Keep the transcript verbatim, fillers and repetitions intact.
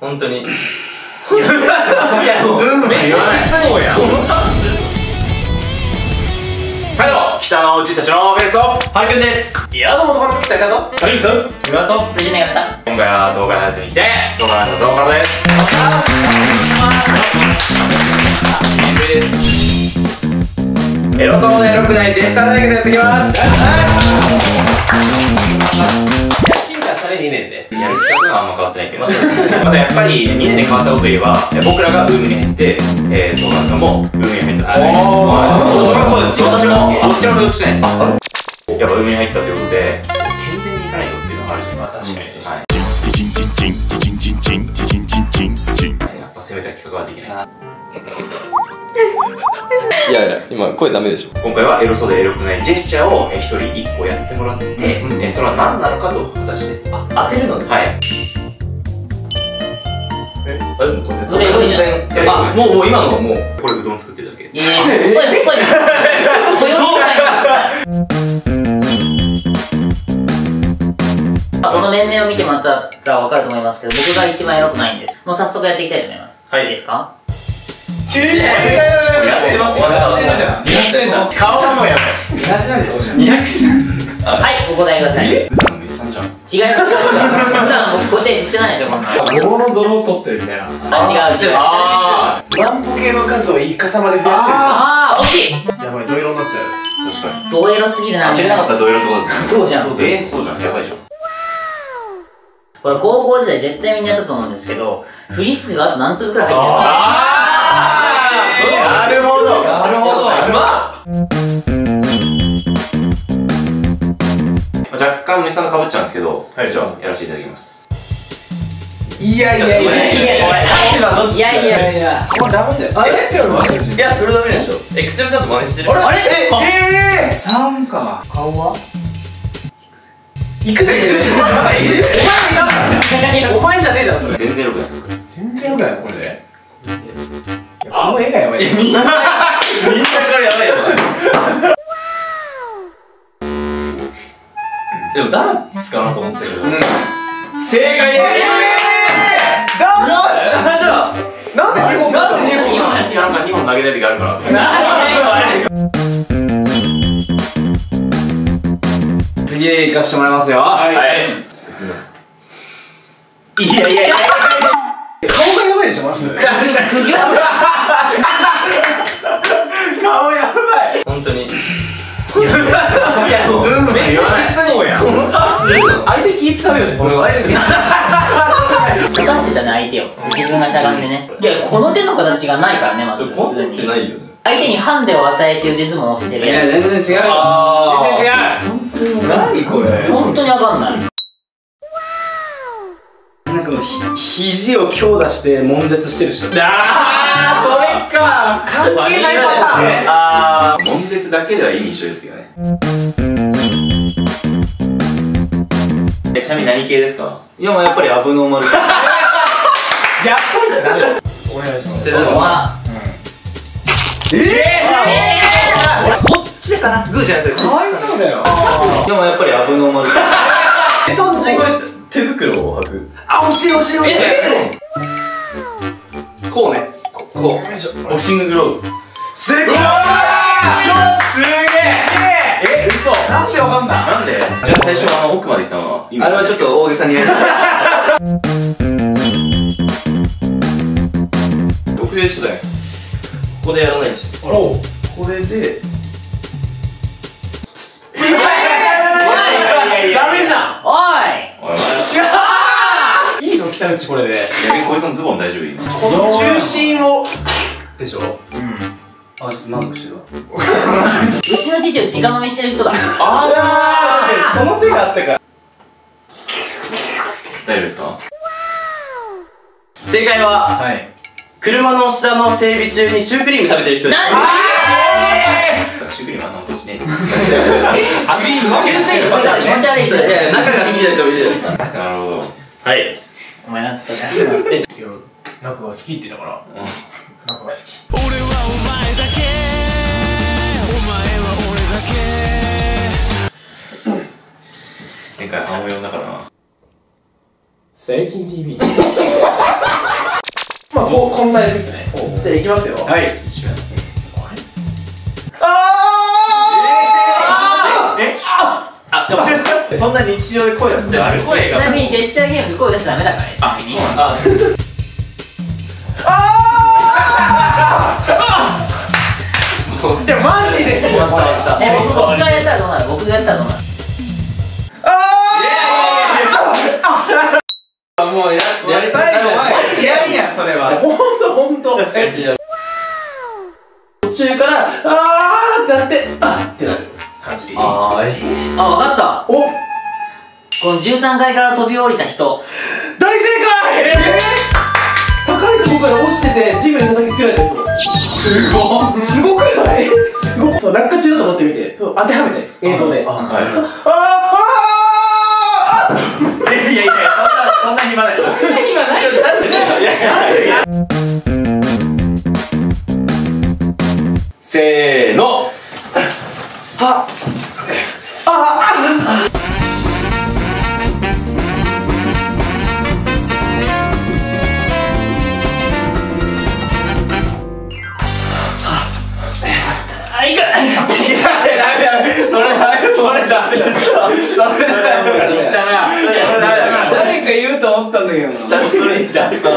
本当に。いや、うん、めっちゃそうや。はい、どうも、北の内たちのゲスト、はるくんです。いや、どうも、こんにちは、北と、はるくんです。今と、無事にやった。今回は動画配信に来て、動画の動画です。お疲れ様です。エロそうでエロくないジェスチャー大学やってきます。進化したね、にねんで。やる企画はあんま変わってないけど、またやっぱりにねんで変わったことといえば、僕らがウームに入って、えー、東川さんもウームに入った。そうです。私もどっちも所属してないです。やっぱウームに入ったということで、健全にいかないとっていうのがあるじゃないですか。確かに。やっぱ攻めた企画はできない。いやいや、今声ダメでしょ。今回はエロそうでエロくないジェスチャーを一人一個やってもらって、え、それは何なのかと果たして当てるので、はい。え、あ、でもこれどれどれじゃないの？あ、もうもう今のもうこれうどん作ってるだけ。ええ、遅い遅い。この面々を見てもらったらわかると思いますけど、僕が一番エロくないんです。もう早速やっていきたいと思います。はい、いいですか？やってます。顔もやばい。はい、お答えください。違います。違います。普段僕こうやって言ってないでしょ、こんな。泥の泥を取ってるみたいな。あ、違う違う。ああ。ワンポ系の数を一方まで増やしてる。ああ、惜しい。やばい、ドエロになっちゃう。確かに。ドエロすぎるな。当てれなかったらドエロってことですか。そうじゃん。え、そうじゃん。やばいじゃん。これ高校時代絶対みんなやったと思うんですけど、フリスクがあと何粒くらい入ってるのか。なるほどなるほど。まあ若干無理さんが被っちゃうんですけど、じゃあやらせていただきます。いやいやいやいやいやいやいやいや、これダメだよ。あれいや、それダメでしょ。え、口もちゃんと真似してる。あれえええさんか。顔はいくぜ。お前じゃねえだろ。全然エロくない。全然エロくないこれで。この絵がやばい。みんなからやばいよ。でもダーツかなと思ってる。正解です。ダーツ。なんでにほん？なんでにほん？今やってやるからにほん投げない時あるから。次へ行かしてもらいますよ。はい。いやいやいや。顔がやばいでしょ、まず。顔やばい。本当に。いや、うん、めっちゃそうや。相手気使うよね。出してたね、相手を。自分がしゃがんでね。いや、この手の形がないからね、まず。この手ってないよね。相手にハンデを与えて腕相撲をしてるやつ。いや、全然違う。全然違う。何これ。本当にわかんない。なんかもうひ肘を強打して悶絶してる人。ああ、それか。関係ないパターン。ああ、悶絶だけでは意味一緒ですけどね。ちなみに何系ですか。いや、もうやっぱりアブノーマル。やっぱりってなんだ。お願いします。ええ。こっちかな。グーじゃなくて。かわいそうだよ。でもやっぱりアブノーマル。え、どんな人。手袋を履く。あ、惜しい惜しい惜しい。こうね、こうボクシンググローブ。すげえ。すげえ。え、嘘。なんでわかんない。なんで。じゃあ最初は奥まで行ったのは。あれはちょっと大げさにやる。僕でちょっとね。ここでやらないでしょ。おお。これで。ダメじゃん。おい。いいの来たうちこれで。こいつのズボン大丈夫。中心をでしょ。うん。あ、ちょっとマークしてるわ。牛の父を直飲みしてる人だ。ああ、その手があったか。大丈夫ですか。正解は、はい。車の下の整備中にシュークリーム食べてる人です。シュークリームはなんとしねえ。あ、みんな全然パターンね。気持ち悪い人。いやいや、中が好きだといいじゃないですか。なるほど。はい。お前なんつったか。え、いや、中が好きって言ったから。うん。中が好き。俺はお前だけ。お前は俺だけ。前回半音読んだからな。最近 ティーブイ。ここんなやつですね。じゃあいきますよ。はい。ああ。ええ。あ、でもそんな日常で声出すってある？声が。ちなみにジェスチャーゲームで声出しちゃダメだからね。あ、そうなんだ。ああ。いやマジで。僕がやったらどうなる？僕がやったらどうなる？もうややり最後はいやいやそれは本当本当確かに途中からあーってなってあーってなる感じ。ああ分かった。おこのじゅうさんかいから飛び降りた人大正解。え高いとこから落ちてて地面に叩きつけられた人すごいすごくないすごい落下中だと思ってみて当てはめて映像でああああいやいやそんな暇ない。そんな暇ない。いやいや。せーの。は。ああ。あいく。いやだめだめ。それだめそれだめ。それだめ。言ったな。誰か言うと思ったんだけどな。